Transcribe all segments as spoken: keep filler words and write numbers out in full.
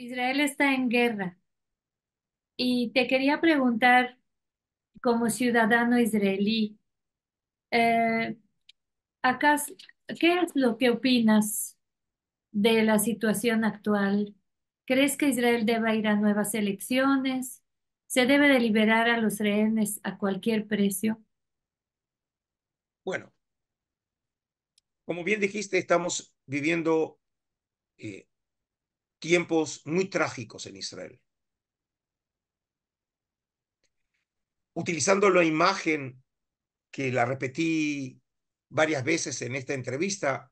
Israel está en guerra. Y te quería preguntar, como ciudadano israelí, eh, acá, ¿qué es lo que opinas de la situación actual? ¿Crees que Israel deba ir a nuevas elecciones? ¿Se debe de liberar a los rehenes a cualquier precio? Bueno, como bien dijiste, estamos viviendo eh, tiempos muy trágicos en Israel. Utilizando la imagen que la repetí varias veces en esta entrevista,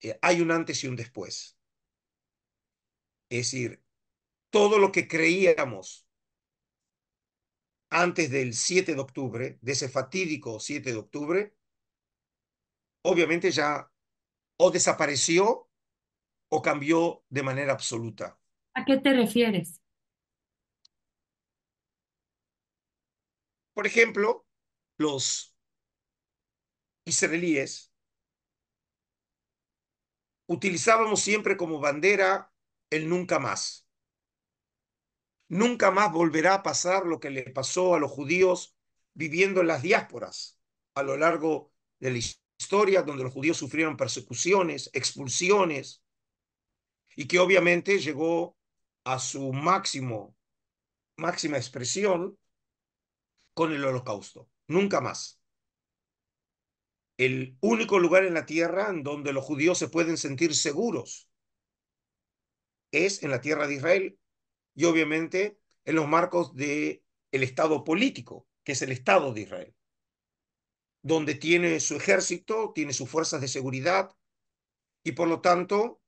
eh, hay un antes y un después. Es decir, todo lo que creíamos antes del siete de octubre, de ese fatídico siete de octubre, obviamente ya o desapareció o cambió de manera absoluta. ¿A qué te refieres? Por ejemplo, los israelíes utilizábamos siempre como bandera el nunca más. Nunca más volverá a pasar lo que le pasó a los judíos viviendo en las diásporas a lo largo de la historia, donde los judíos sufrieron persecuciones, expulsiones, y que obviamente llegó a su máximo, máxima expresión con el Holocausto. Nunca más. El único lugar en la tierra en donde los judíos se pueden sentir seguros es en la tierra de Israel y obviamente en los marcos del Estado político, que es el Estado de Israel, donde tiene su ejército, tiene sus fuerzas de seguridad y por lo tanto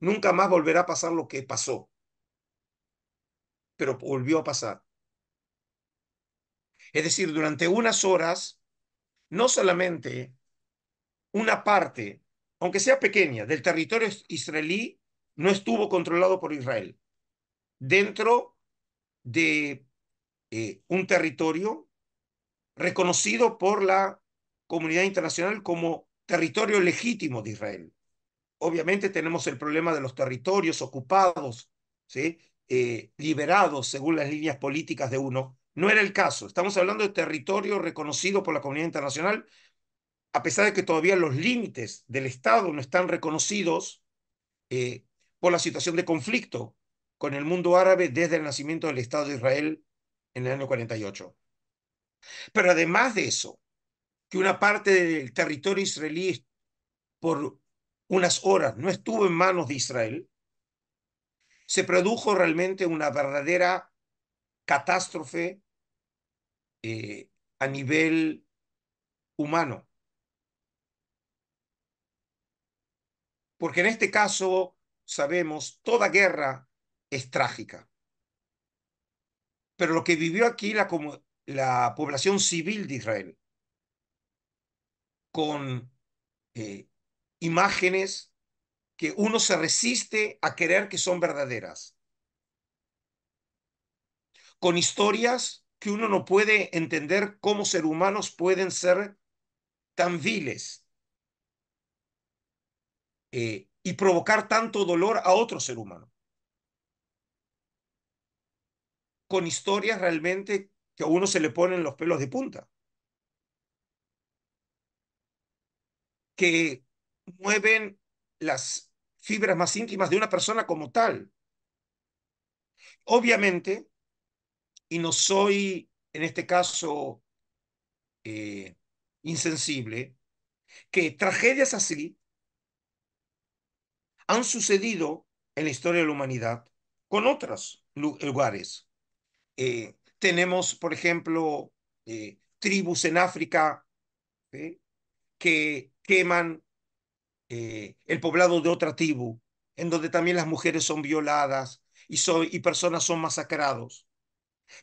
nunca más volverá a pasar lo que pasó. Pero volvió a pasar. Es decir, durante unas horas, no solamente una parte, aunque sea pequeña, del territorio israelí no estuvo controlado por Israel. Dentro de eh, un territorio reconocido por la comunidad internacional como territorio legítimo de Israel. Obviamente tenemos el problema de los territorios ocupados, ¿sí? eh, liberados según las líneas políticas de uno. No era el caso. Estamos hablando de territorio reconocido por la comunidad internacional, a pesar de que todavía los límites del Estado no están reconocidos eh, por la situación de conflicto con el mundo árabe desde el nacimiento del Estado de Israel en el año cuarenta y ocho. Pero además de eso, que una parte del territorio israelí por unas horas no estuvo en manos de Israel, se produjo realmente una verdadera catástrofe eh, a nivel humano. Porque en este caso, sabemos, toda guerra es trágica. Pero lo que vivió aquí la, como, la población civil de Israel, con eh, imágenes que uno se resiste a creer que son verdaderas, con historias que uno no puede entender cómo seres humanos pueden ser tan viles eh, y provocar tanto dolor a otro ser humano. Con historias realmente que a uno se le ponen los pelos de punta. Que mueven las fibras más íntimas de una persona como tal. Obviamente, y no soy, en este caso, eh, insensible, que tragedias así han sucedido en la historia de la humanidad con otros lugares. Eh, tenemos, por ejemplo, eh, tribus en África ¿eh? que queman eh, el poblado de otra tribu, en donde también las mujeres son violadas y, so y personas son masacradas.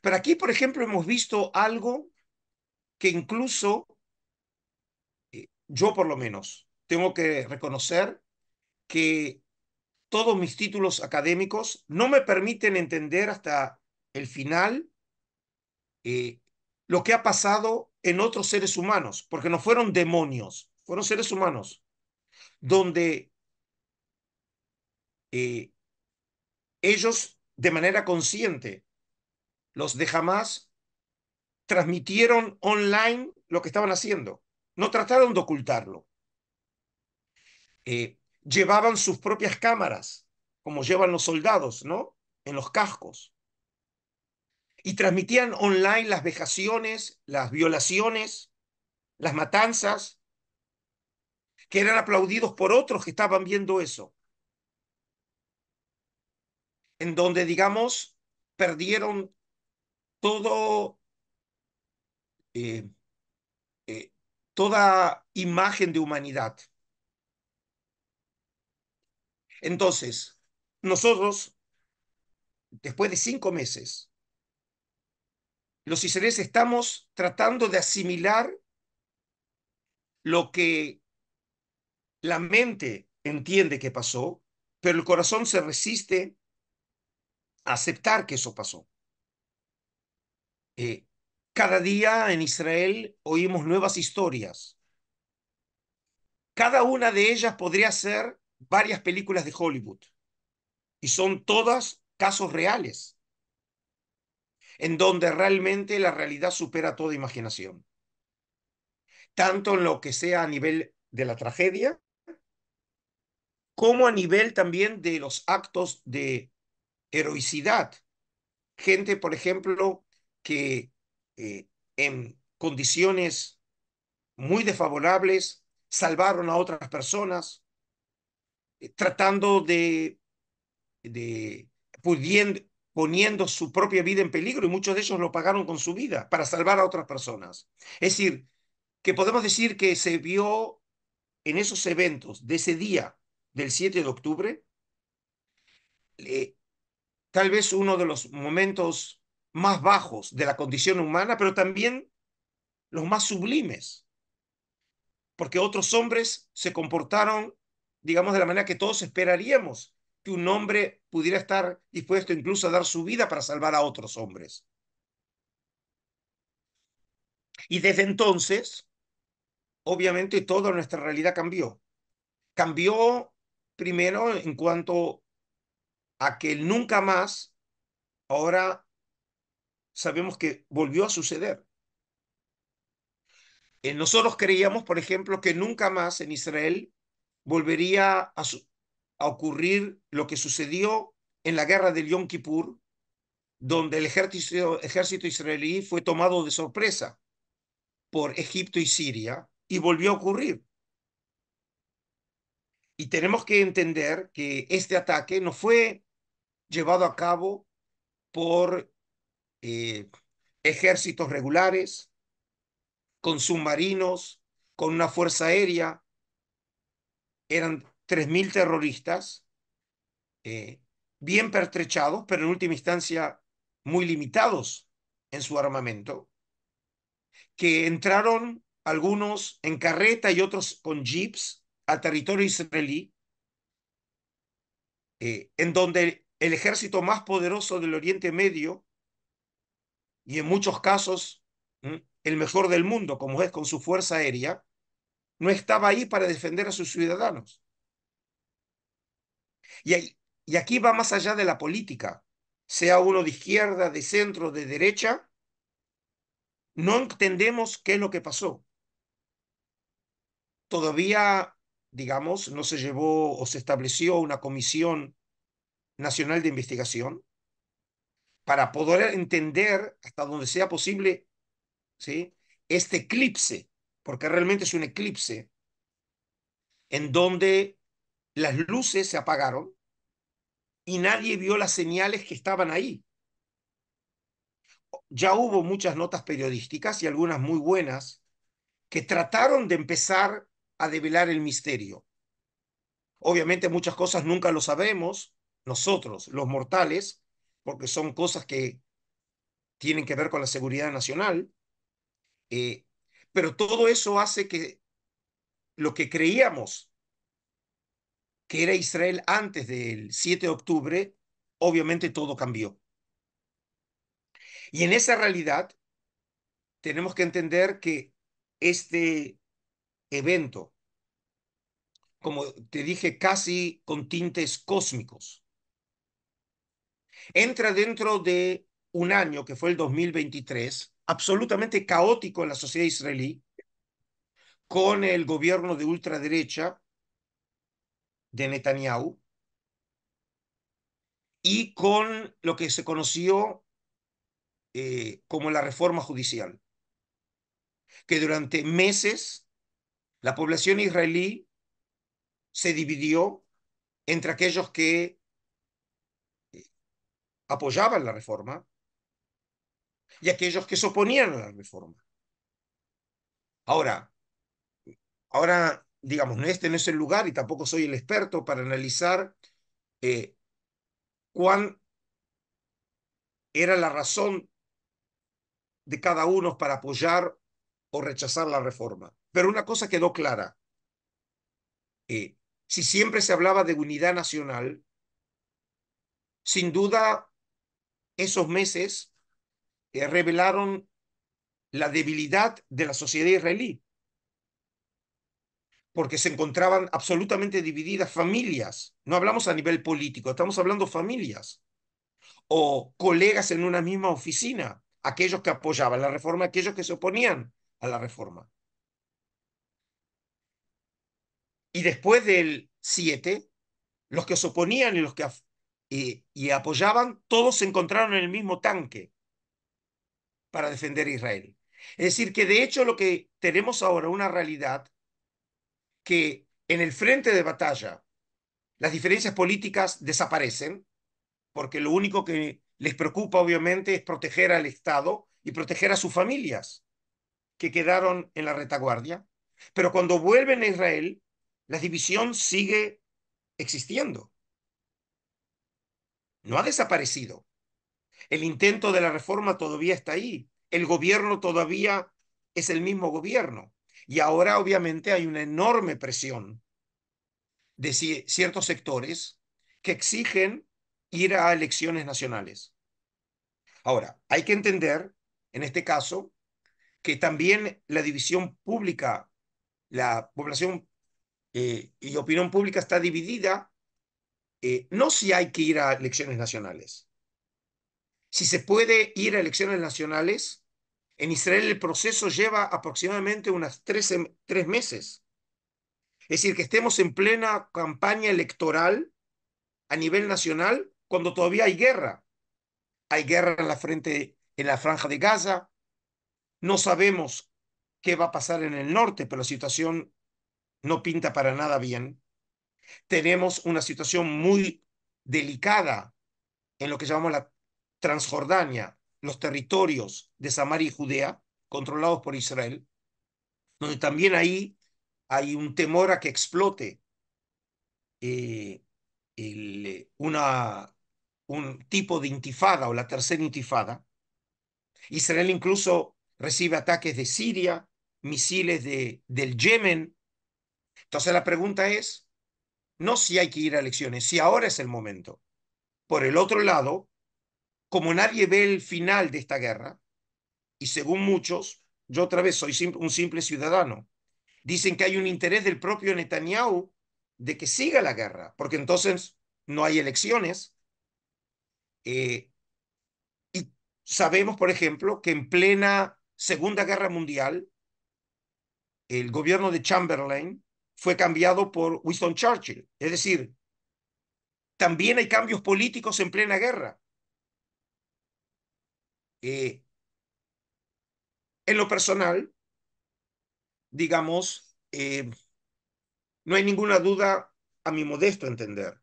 Pero aquí, por ejemplo, hemos visto algo que incluso eh, yo por lo menos tengo que reconocer que todos mis títulos académicos no me permiten entender hasta el final eh, lo que ha pasado en otros seres humanos, porque no fueron demonios, fueron seres humanos, donde eh, ellos de manera consciente, los de Hamas, transmitieron online lo que estaban haciendo. No trataron de ocultarlo. Eh, llevaban sus propias cámaras, como llevan los soldados, ¿no? En los cascos. Y transmitían online las vejaciones, las violaciones, las matanzas, que eran aplaudidos por otros que estaban viendo eso. En donde, digamos, perdieron todo, eh, eh, toda imagen de humanidad. Entonces, nosotros, después de cinco meses, los israelíes estamos tratando de asimilar lo que la mente entiende que pasó, pero el corazón se resiste a aceptar que eso pasó. Eh, cada día en Israel oímos nuevas historias. Cada una de ellas podría ser varias películas de Hollywood. Y son todas casos reales, en donde realmente la realidad supera toda imaginación. Tanto en lo que sea a nivel de la tragedia, como a nivel también de los actos de heroicidad. Gente, por ejemplo, que eh, en condiciones muy desfavorables salvaron a otras personas, eh, tratando de, de pudiendo, poniendo su propia vida en peligro, y muchos de ellos lo pagaron con su vida para salvar a otras personas. Es decir, que podemos decir que se vio en esos eventos de ese día del siete de octubre, eh, tal vez uno de los momentos más bajos de la condición humana, pero también los más sublimes, porque otros hombres se comportaron, digamos, de la manera que todos esperaríamos, que un hombre pudiera estar dispuesto incluso a dar su vida para salvar a otros hombres. Y desde entonces, obviamente, toda nuestra realidad cambió. Cambió primero en cuanto a que nunca más, ahora sabemos que volvió a suceder. Eh, nosotros creíamos, por ejemplo, que nunca más en Israel volvería a, a ocurrir lo que sucedió en la guerra de Yom Kippur, donde el ejército, ejército israelí fue tomado de sorpresa por Egipto y Siria, y volvió a ocurrir. Y tenemos que entender que este ataque no fue llevado a cabo por eh, ejércitos regulares, con submarinos, con una fuerza aérea. Eran tres mil terroristas, eh, bien pertrechados, pero en última instancia muy limitados en su armamento, que entraron algunos en carreta y otros con jeeps al territorio israelí, eh, en donde el ejército más poderoso del Oriente Medio, y en muchos casos ¿m? el mejor del mundo, como es con su fuerza aérea, no estaba ahí para defender a sus ciudadanos. Y, ahí, y aquí va más allá de la política, sea uno de izquierda, de centro, de derecha. No entendemos qué es lo que pasó. Todavía, digamos, no se llevó o se estableció una comisión nacional de investigación para poder entender hasta donde sea posible, ¿sí?, este eclipse, porque realmente es un eclipse en donde las luces se apagaron y nadie vio las señales que estaban ahí. Ya hubo muchas notas periodísticas, y algunas muy buenas, que trataron de empezar a develar el misterio. Obviamente muchas cosas nunca lo sabemos nosotros, los mortales, porque son cosas que tienen que ver con la seguridad nacional. Eh, pero todo eso hace que lo que creíamos que era Israel antes del siete de octubre, obviamente todo cambió. Y en esa realidad tenemos que entender que este evento, como te dije, casi con tintes cósmicos, entra dentro de un año, que fue el dos mil veintitrés, absolutamente caótico en la sociedad israelí, con el gobierno de ultraderecha de Netanyahu y con lo que se conoció eh, como la reforma judicial, que durante meses la población israelí se dividió entre aquellos que apoyaban la reforma y aquellos que se oponían a la reforma. Ahora, ahora digamos, este no es el lugar y tampoco soy el experto para analizar eh, cuál era la razón de cada uno para apoyar o rechazar la reforma. Pero una cosa quedó clara. Eh, si siempre se hablaba de unidad nacional, sin duda esos meses eh, revelaron la debilidad de la sociedad israelí, porque se encontraban absolutamente divididas familias. No hablamos a nivel político, estamos hablando familias o colegas en una misma oficina, aquellos que apoyaban la reforma, aquellos que se oponían a la reforma. Y después del siete, los que se oponían y los que eh, y apoyaban, todos se encontraron en el mismo tanque para defender a Israel. Es decir, que de hecho lo que tenemos ahora es una realidad que en el frente de batalla las diferencias políticas desaparecen, porque lo único que les preocupa obviamente es proteger al Estado y proteger a sus familias que quedaron en la retaguardia. Pero cuando vuelven a Israel, la división sigue existiendo. No ha desaparecido. El intento de la reforma todavía está ahí. El gobierno todavía es el mismo gobierno. Y ahora obviamente hay una enorme presión de ciertos sectores que exigen ir a elecciones nacionales. Ahora, hay que entender, en este caso, que también la división pública, la población Eh, y opinión pública está dividida, eh, no si hay que ir a elecciones nacionales. Si se puede ir a elecciones nacionales, en Israel el proceso lleva aproximadamente unas tres, tres meses. Es decir, que estemos en plena campaña electoral a nivel nacional cuando todavía hay guerra. Hay guerra en la, frente, en la franja de Gaza. No sabemos qué va a pasar en el norte, pero la situación no pinta para nada bien. Tenemos una situación muy delicada en lo que llamamos la Transjordania, los territorios de Samaria y Judea, controlados por Israel, donde también ahí hay un temor a que explote eh, el, una, un tipo de intifada o la tercera intifada. Israel incluso recibe ataques de Siria, misiles de, del Yemen. Entonces la pregunta es, no si hay que ir a elecciones, si ahora es el momento. Por el otro lado, como nadie ve el final de esta guerra, y según muchos, yo otra vez soy un simple ciudadano, dicen que hay un interés del propio Netanyahu de que siga la guerra, porque entonces no hay elecciones. Eh, y sabemos, por ejemplo, que en plena Segunda Guerra Mundial, el gobierno de Chamberlain fue cambiado por Winston Churchill. Es decir, también hay cambios políticos en plena guerra. Eh, en lo personal, digamos, eh, no hay ninguna duda, a mi modesto entender,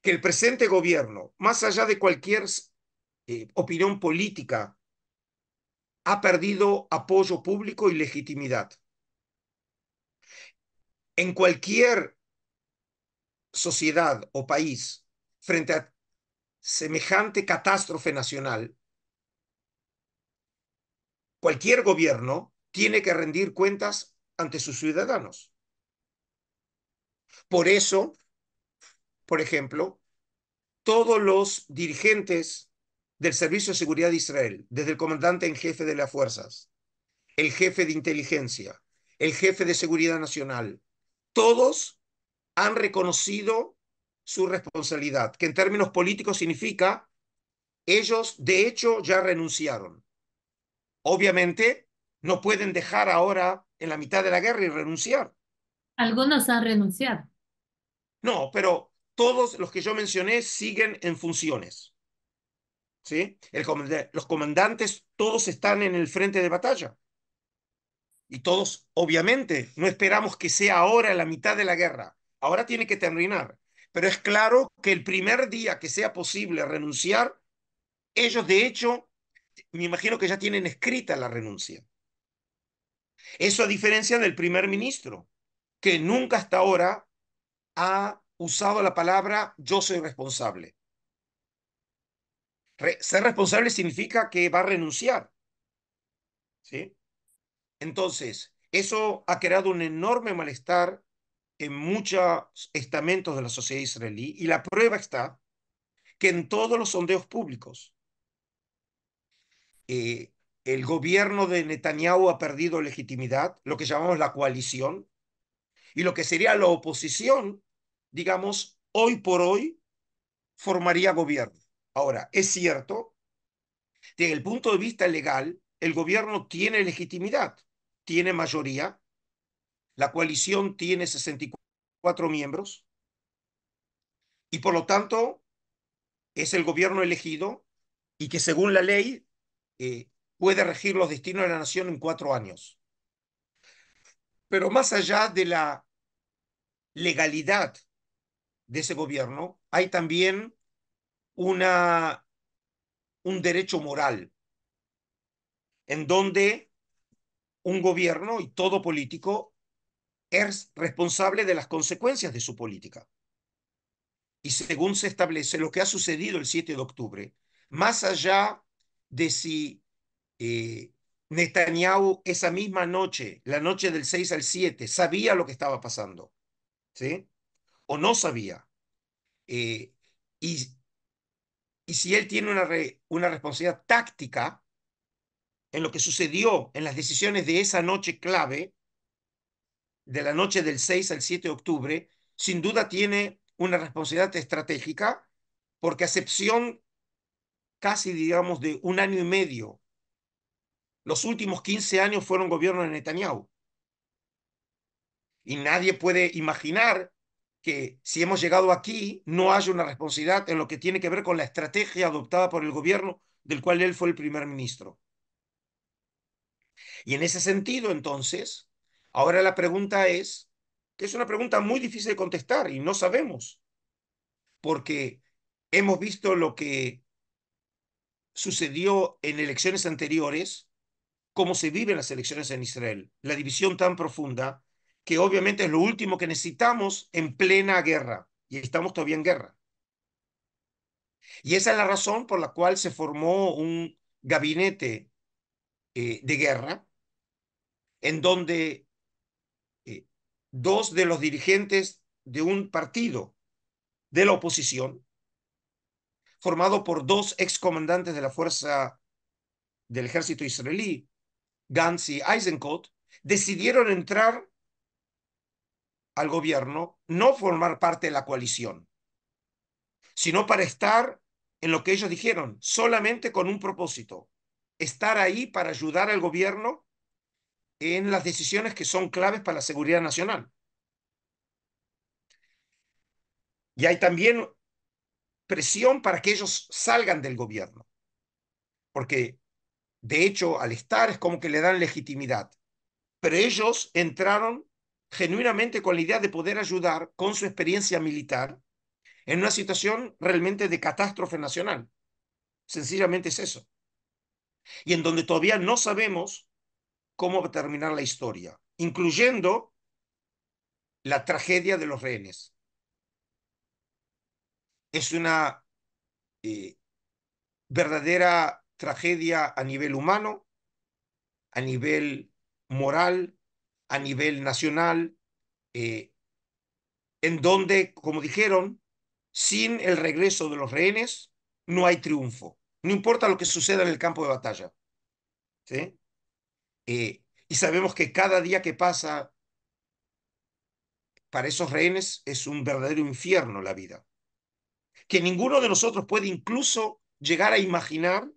que el presente gobierno, más allá de cualquier eh, opinión política, ha perdido apoyo público y legitimidad. En cualquier sociedad o país, frente a semejante catástrofe nacional, cualquier gobierno tiene que rendir cuentas ante sus ciudadanos. Por eso, por ejemplo, todos los dirigentes del Servicio de Seguridad de Israel, desde el comandante en jefe de las fuerzas, el jefe de inteligencia, el jefe de seguridad nacional, todos han reconocido su responsabilidad, que en términos políticos significa Ellos, de hecho, ya renunciaron. Obviamente, no pueden dejar ahora en la mitad de la guerra y renunciar. Algunos han renunciado. No, pero todos los que yo mencioné siguen en funciones. ¿Sí? El comandante, los comandantes, todos están en el frente de batalla. Y todos, obviamente, no esperamos que sea ahora la mitad de la guerra. Ahora tiene que terminar. Pero es claro que el primer día que sea posible renunciar, ellos, de hecho, me imagino que ya tienen escrita la renuncia. Eso a diferencia del primer ministro, que nunca hasta ahora ha usado la palabra yo soy responsable. Re- ser responsable significa que va a renunciar. ¿Sí? Entonces, eso ha creado un enorme malestar en muchos estamentos de la sociedad israelí, y la prueba está que en todos los sondeos públicos eh, el gobierno de Netanyahu ha perdido legitimidad, lo que llamamos la coalición, y lo que sería la oposición, digamos, hoy por hoy, formaría gobierno. Ahora, es cierto, desde el punto de vista legal, el gobierno tiene legitimidad, tiene mayoría. La coalición tiene sesenta y cuatro miembros y por lo tanto es el gobierno elegido y que según la ley eh, puede regir los destinos de la nación en cuatro años. Pero más allá de la legalidad de ese gobierno, hay también una, un derecho moral en donde un gobierno y todo político es responsable de las consecuencias de su política. Y según se establece lo que ha sucedido el siete de octubre, más allá de si eh, Netanyahu esa misma noche, la noche del seis al siete, sabía lo que estaba pasando, ¿sí? O no sabía. Eh, y, y si él tiene una, re, una responsabilidad táctica en lo que sucedió en las decisiones de esa noche clave, de la noche del seis al siete de octubre, sin duda tiene una responsabilidad estratégica, porque a excepción casi, digamos, de un año y medio, los últimos quince años fueron gobierno de Netanyahu. Y nadie puede imaginar que si hemos llegado aquí, no haya una responsabilidad en lo que tiene que ver con la estrategia adoptada por el gobierno del cual él fue el primer ministro. Y en ese sentido, entonces, ahora la pregunta es, que es una pregunta muy difícil de contestar y no sabemos, porque hemos visto lo que sucedió en elecciones anteriores, cómo se viven las elecciones en Israel, la división tan profunda, que obviamente es lo último que necesitamos en plena guerra, y estamos todavía en guerra. Y esa es la razón por la cual se formó un gabinete eh, de guerra, en donde dos de los dirigentes de un partido de la oposición, formado por dos excomandantes de la fuerza del ejército israelí, Gantz y Eisenkot, decidieron entrar al gobierno, no formar parte de la coalición, sino para estar en lo que ellos dijeron, solamente con un propósito, estar ahí para ayudar al gobierno en las decisiones que son claves para la seguridad nacional. Y hay también presión para que ellos salgan del gobierno, porque de hecho al estar es como que le dan legitimidad, pero ellos entraron genuinamente con la idea de poder ayudar con su experiencia militar en una situación realmente de catástrofe nacional. Sencillamente es eso. Y en donde todavía no sabemos cómo va a terminar la historia, incluyendo la tragedia de los rehenes. Es una eh, verdadera tragedia a nivel humano, a nivel moral, a nivel nacional, eh, en donde, como dijeron, sin el regreso de los rehenes no hay triunfo. No importa lo que suceda en el campo de batalla. ¿Sí? Eh, y sabemos que cada día que pasa para esos rehenes es un verdadero infierno la vida. Que ninguno de nosotros puede incluso llegar a imaginar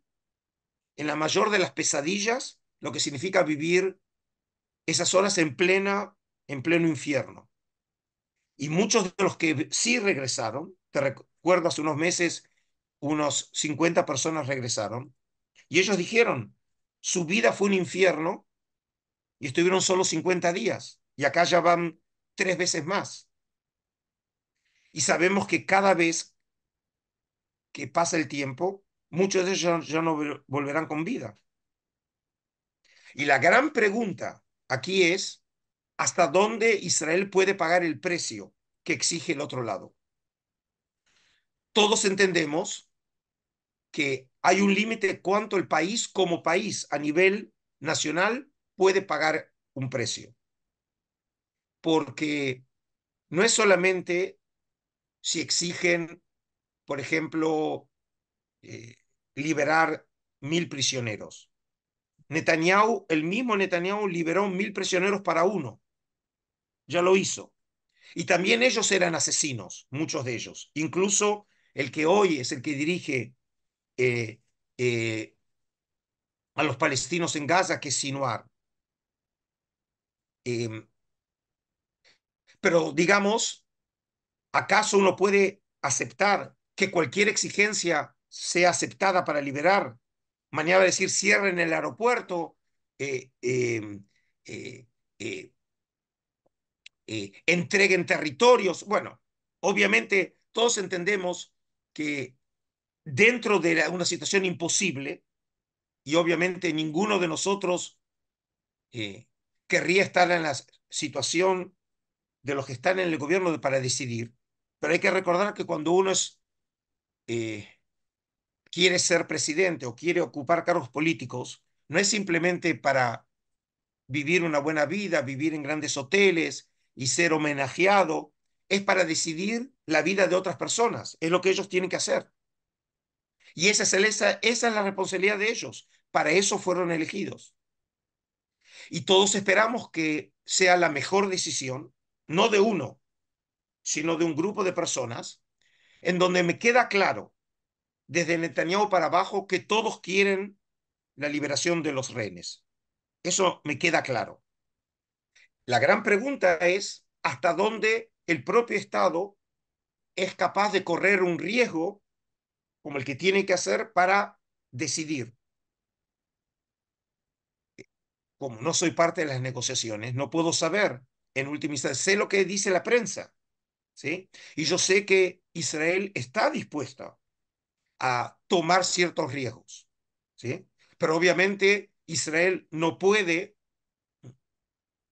en la mayor de las pesadillas lo que significa vivir esas horas en, plena, en pleno infierno. Y muchos de los que sí regresaron, te recuerdo hace unos meses, unos cincuenta personas regresaron, y ellos dijeron, su vida fue un infierno, y estuvieron solo cincuenta días, y acá ya van tres veces más. Y sabemos que cada vez que pasa el tiempo, muchos de ellos ya no volverán con vida. Y la gran pregunta aquí es, ¿hasta dónde Israel puede pagar el precio que exige el otro lado? Todos entendemos que hay un límite cuánto el país como país a nivel nacional puede pagar un precio. Porque no es solamente si exigen, por ejemplo, eh, liberar mil prisioneros. Netanyahu, el mismo Netanyahu liberó mil prisioneros para uno. Ya lo hizo. Y también ellos eran asesinos, muchos de ellos. Incluso el que hoy es el que dirige eh, eh, a los palestinos en Gaza, que es Sinuar. Eh, pero digamos, ¿acaso uno puede aceptar que cualquier exigencia sea aceptada para liberar? Mañana va a decir, cierren el aeropuerto, eh, eh, eh, eh, eh, entreguen territorios. Bueno, obviamente todos entendemos que dentro de la, una situación imposible, y obviamente ninguno de nosotros eh, querría estar en la situación de los que están en el gobierno de, para decidir, pero hay que recordar que cuando uno es... Eh, quiere ser presidente o quiere ocupar cargos políticos, no es simplemente para vivir una buena vida, vivir en grandes hoteles y ser homenajeado, es para decidir la vida de otras personas, es lo que ellos tienen que hacer. Y esa es, el, esa, esa es la responsabilidad de ellos, para eso fueron elegidos. Y todos esperamos que sea la mejor decisión, no de uno, sino de un grupo de personas, en donde me queda claro desde Netanyahu para abajo, que todos quieren la liberación de los rehenes. Eso me queda claro. La gran pregunta es hasta dónde el propio Estado es capaz de correr un riesgo como el que tiene que hacer para decidir. Como no soy parte de las negociaciones, no puedo saber. En última instancia, sé lo que dice la prensa, ¿sí? Y yo sé que Israel está dispuesta a tomar ciertos riesgos, ¿sí? Pero obviamente Israel no puede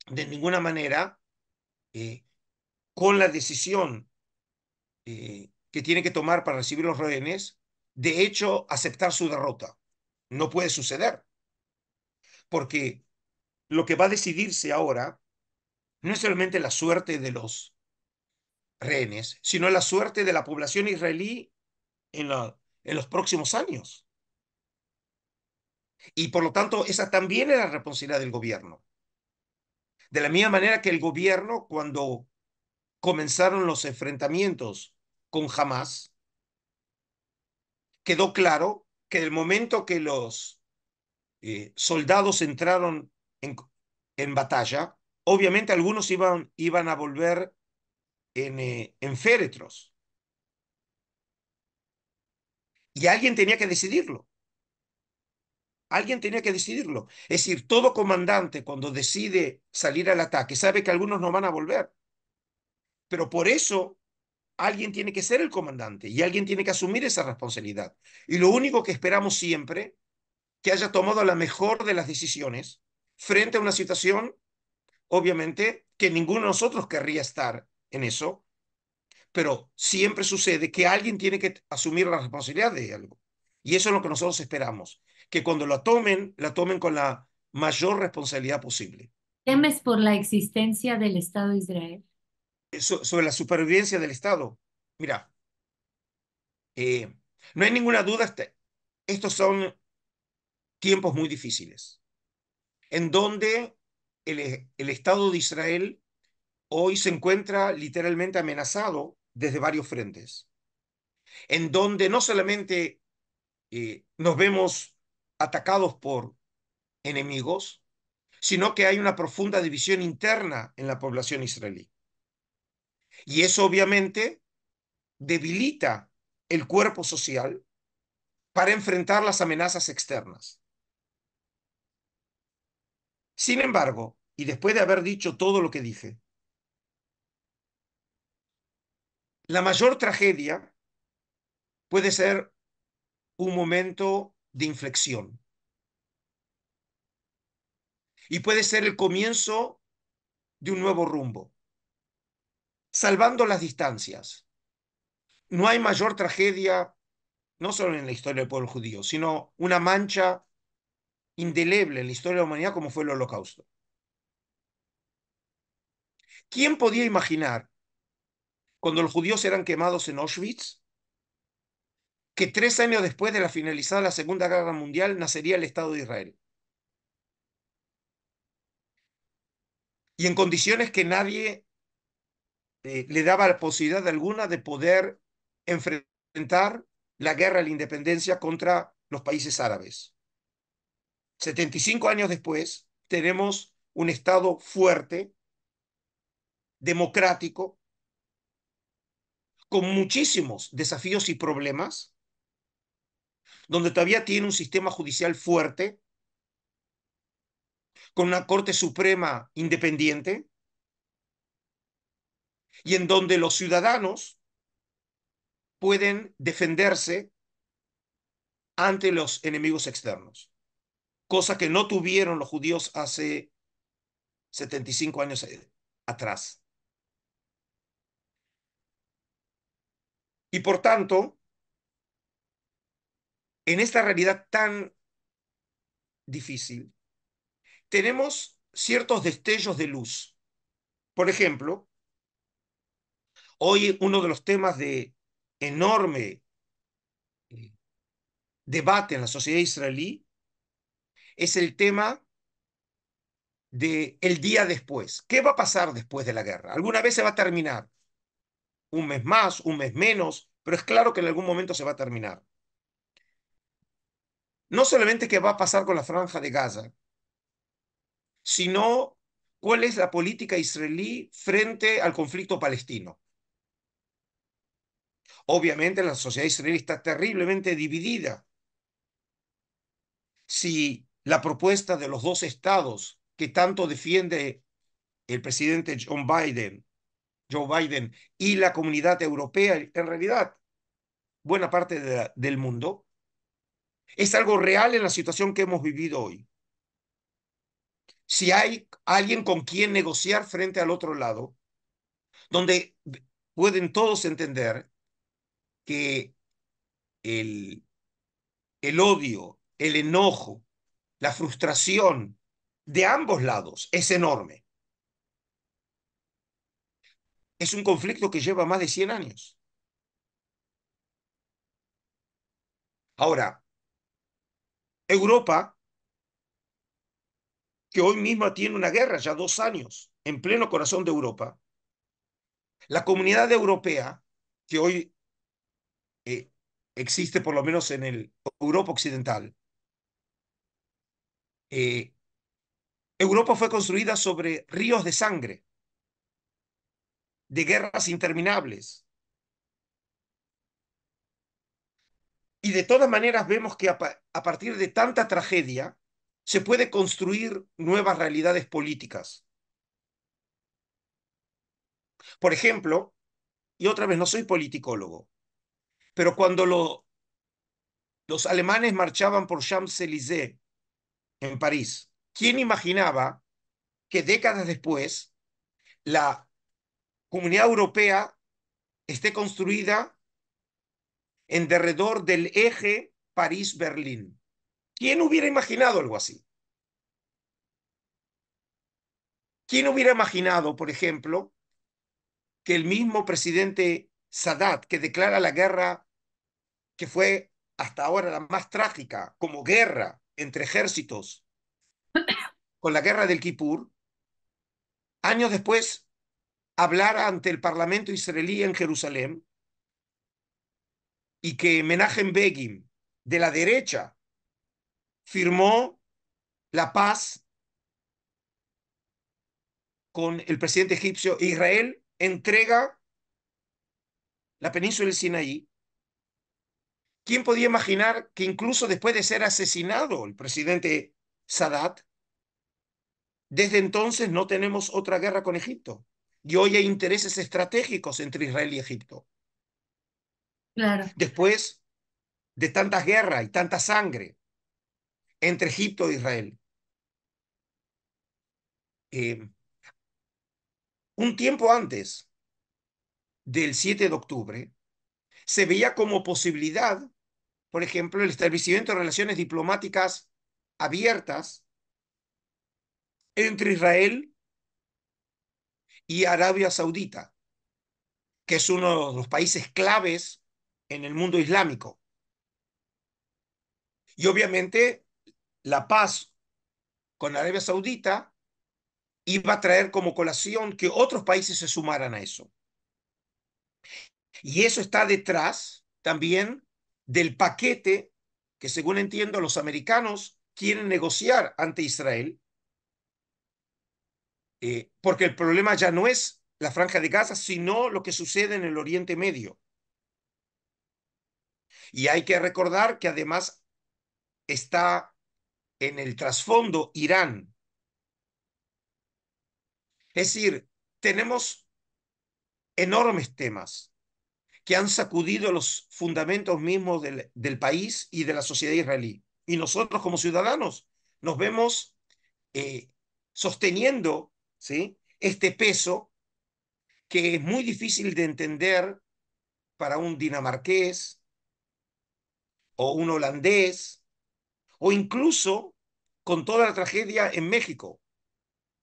de ninguna manera eh, con la decisión eh, que tiene que tomar para recibir los rehenes, de hecho aceptar su derrota. No puede suceder, porque lo que va a decidirse ahora no es solamente la suerte de los rehenes, sino la suerte de la población israelí en la en los próximos años. Y por lo tanto, esa también es la responsabilidad del gobierno. De la misma manera que el gobierno, cuando comenzaron los enfrentamientos con Hamás, quedó claro que del momento que los eh, soldados entraron en, en batalla, obviamente algunos iban, iban a volver en, eh, en féretros. Y alguien tenía que decidirlo. Alguien tenía que decidirlo. Es decir, todo comandante cuando decide salir al ataque sabe que algunos no van a volver. Pero por eso alguien tiene que ser el comandante y alguien tiene que asumir esa responsabilidad. Y lo único que esperamos siempre, que haya tomado la mejor de las decisiones frente a una situación, obviamente, que ninguno de nosotros querría estar en eso. Pero siempre sucede que alguien tiene que asumir la responsabilidad de algo. Y eso es lo que nosotros esperamos, que cuando la tomen, la tomen con la mayor responsabilidad posible. ¿Temes por la existencia del Estado de Israel? So- sobre la supervivencia del Estado. Mira, eh, no hay ninguna duda, estos son tiempos muy difíciles, en donde el, el Estado de Israel hoy se encuentra literalmente amenazado desde varios frentes, en donde no solamente eh, nos vemos atacados por enemigos, sino que hay una profunda división interna en la población israelí. Y eso obviamente debilita el cuerpo social para enfrentar las amenazas externas. Sin embargo, y después de haber dicho todo lo que dije, la mayor tragedia puede ser un momento de inflexión. Y puede ser el comienzo de un nuevo rumbo. Salvando las distancias. No hay mayor tragedia, no solo en la historia del pueblo judío, sino una mancha indeleble en la historia de la humanidad como fue el Holocausto. ¿Quién podía imaginar, cuando los judíos eran quemados en Auschwitz, que tres años después de la finalizada la Segunda Guerra Mundial nacería el Estado de Israel? Y en condiciones que nadie eh, le daba la posibilidad alguna de poder enfrentar la guerra de la independencia contra los países árabes. setenta y cinco años después tenemos un Estado fuerte, democrático, con muchísimos desafíos y problemas, donde todavía tiene un sistema judicial fuerte, con una Corte Suprema independiente, y en donde los ciudadanos pueden defenderse ante los enemigos externos, cosa que no tuvieron los judíos hace setenta y cinco años atrás. Y por tanto, en esta realidad tan difícil, tenemos ciertos destellos de luz. Por ejemplo, hoy uno de los temas de enorme debate en la sociedad israelí es el tema del día después. ¿Qué va a pasar después de la guerra? Alguna vez se va a terminar. Un mes más, un mes menos, pero es claro que en algún momento se va a terminar. No solamente qué va a pasar con la Franja de Gaza, sino cuál es la política israelí frente al conflicto palestino. Obviamente la sociedad israelí está terriblemente dividida. Si la propuesta de los dos estados que tanto defiende el presidente Joe Biden, Joe Biden y la comunidad europea, en realidad buena parte de la, del mundo, es algo real en la situación que hemos vivido hoy. Si hay alguien con quien negociar frente al otro lado, donde pueden todos entender que el, el odio, el enojo, la frustración de ambos lados es enorme. Es un conflicto que lleva más de cien años. Ahora, Europa, que hoy mismo tiene una guerra, ya dos años, en pleno corazón de Europa, la comunidad europea, que hoy eh, existe por lo menos en el Europa occidental, eh, Europa fue construida sobre ríos de sangre, de guerras interminables. Y de todas maneras vemos que a, a partir de tanta tragedia, se puede construir nuevas realidades políticas. Por ejemplo, y otra vez no soy politicólogo, pero cuando lo, los alemanes marchaban por Champs-Élysées en París, ¿quién imaginaba que décadas después la comunidad europea esté construida en derredor del eje París-Berlín? ¿Quién hubiera imaginado algo así? ¿Quién hubiera imaginado, por ejemplo, que el mismo presidente Sadat, que declara la guerra que fue hasta ahora la más trágica, como guerra entre ejércitos, con la guerra del Kippur, años después hablara ante el parlamento israelí en Jerusalén y que Menachem Begin, de la derecha firmó la paz con el presidente egipcio. Israel entrega la península del Sinaí. ¿Quién podía imaginar que incluso después de ser asesinado el presidente Sadat, desde entonces no tenemos otra guerra con Egipto? Y hoy hay intereses estratégicos entre Israel y Egipto. Claro. Después de tantas guerras y tanta sangre entre Egipto e Israel. Eh, un tiempo antes del siete de octubre, se veía como posibilidad, por ejemplo, el establecimiento de relaciones diplomáticas abiertas entre Israel y Arabia Saudita, que es uno de los países claves en el mundo islámico. Y obviamente la paz con Arabia Saudita iba a traer como colación que otros países se sumaran a eso. Y eso está detrás también del paquete que, según entiendo, los americanos quieren negociar ante Israel, eh, porque el problema ya no es la Franja de Gaza, sino lo que sucede en el Oriente Medio. Y hay que recordar que además está en el trasfondo Irán. Es decir, tenemos enormes temas que han sacudido los fundamentos mismos del, del país y de la sociedad israelí. Y nosotros como ciudadanos nos vemos eh, sosteniendo, ¿sí?, este peso que es muy difícil de entender para un dinamarqués o un holandés, o incluso con toda la tragedia en México.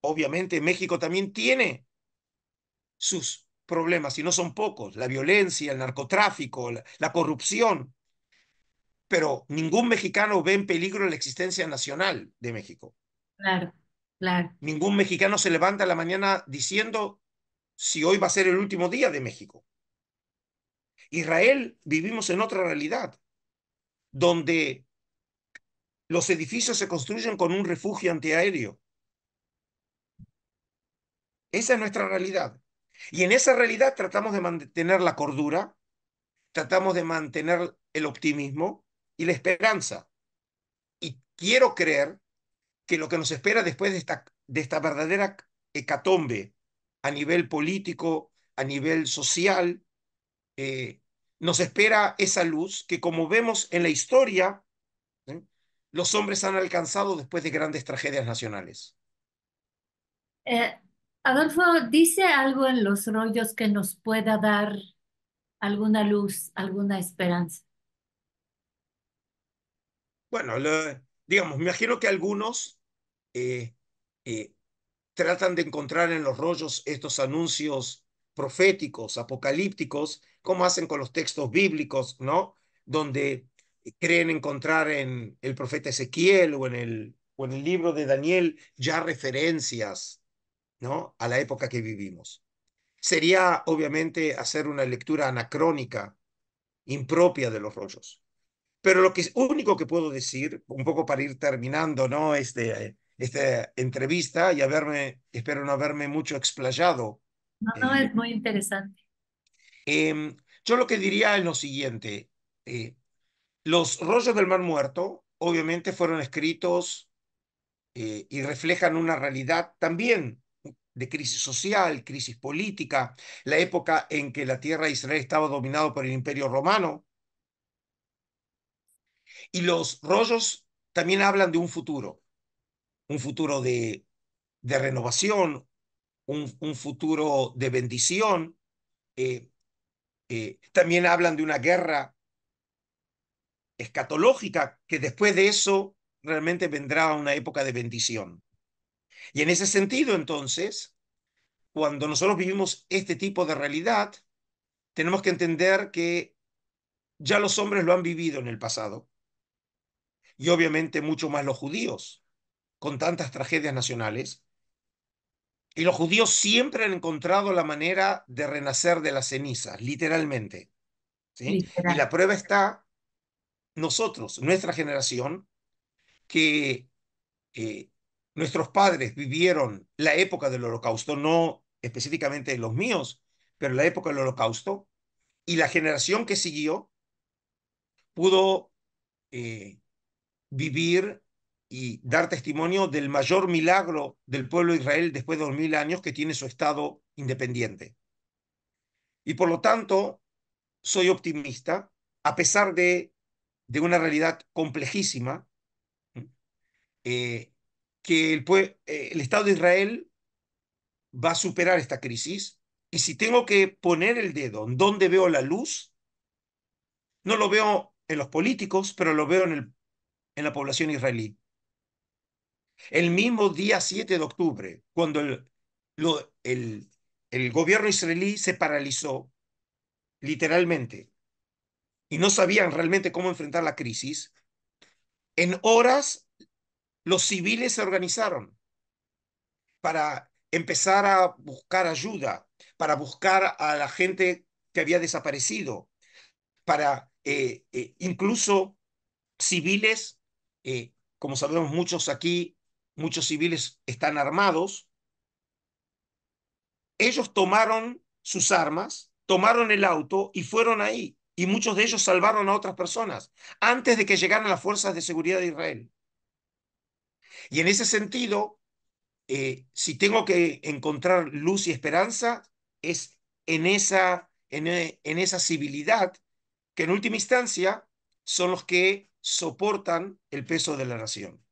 Obviamente México también tiene sus problemas, y no son pocos: la violencia, el narcotráfico, la, la corrupción. Pero ningún mexicano ve en peligro la existencia nacional de México. Claro, claro. Ningún mexicano se levanta a la mañana diciendo si hoy va a ser el último día de México. Israel, vivimos en otra realidad, donde los edificios se construyen con un refugio antiaéreo. Esa es nuestra realidad. Y en esa realidad tratamos de mantener la cordura, tratamos de mantener el optimismo y la esperanza. Y quiero creer que lo que nos espera después de esta, de esta verdadera hecatombe a nivel político, a nivel social, eh, nos espera esa luz que, como vemos en la historia, ¿sí?, los hombres han alcanzado después de grandes tragedias nacionales. Eh, Adolfo, ¿dice algo en los rollos que nos pueda dar alguna luz, alguna esperanza? Bueno, le, digamos, me imagino que algunos eh, eh, tratan de encontrar en los rollos estos anuncios proféticos, apocalípticos, como hacen con los textos bíblicos, ¿no? Donde creen encontrar en el profeta Ezequiel o en el, o en el libro de Daniel ya referencias, ¿no?, a la época que vivimos. Sería, obviamente, hacer una lectura anacrónica, impropia de los rollos. Pero lo que es, único que puedo decir, un poco para ir terminando, ¿no?, este, esta entrevista, y haberme, espero no haberme mucho explayado. No, no, eh, es muy interesante. Eh, yo lo que diría es lo siguiente. Eh, Los rollos del Mar Muerto, obviamente, fueron escritos eh, y reflejan una realidad también de crisis social, crisis política, la época en que la tierra de Israel estaba dominada por el Imperio Romano. Y los rollos también hablan de un futuro, un futuro de, de renovación, un, un futuro de bendición. Eh, eh, también hablan de una guerra escatológica, que después de eso realmente vendrá una época de bendición. Y en ese sentido, entonces, cuando nosotros vivimos este tipo de realidad, tenemos que entender que ya los hombres lo han vivido en el pasado, y obviamente mucho más los judíos, con tantas tragedias nacionales. Y los judíos siempre han encontrado la manera de renacer de las cenizas, literalmente, ¿sí? Literal. Y la prueba está nosotros, nuestra generación, que eh, nuestros padres vivieron la época del Holocausto, no específicamente los míos, pero la época del Holocausto, y la generación que siguió pudo eh, vivir y dar testimonio del mayor milagro del pueblo de Israel después de dos mil años que tiene su Estado independiente. Y por lo tanto, soy optimista, a pesar de, de una realidad complejísima, eh, que el, eh, el Estado de Israel va a superar esta crisis. Y si tengo que poner el dedo en donde veo la luz, no lo veo en los políticos, pero lo veo en, el, en la población israelí. El mismo día siete de octubre, cuando el, lo, el, el gobierno israelí se paralizó, literalmente, y no sabían realmente cómo enfrentar la crisis, en horas los civiles se organizaron para empezar a buscar ayuda, para buscar a la gente que había desaparecido, para eh, eh, incluso civiles, eh, como sabemos muchos aquí, muchos civiles están armados, ellos tomaron sus armas, tomaron el auto y fueron ahí. Y muchos de ellos salvaron a otras personas antes de que llegaran las fuerzas de seguridad de Israel. Y en ese sentido, eh, si tengo que encontrar luz y esperanza, es en esa, en, en esa civilidad que en última instancia son los que soportan el peso de la nación.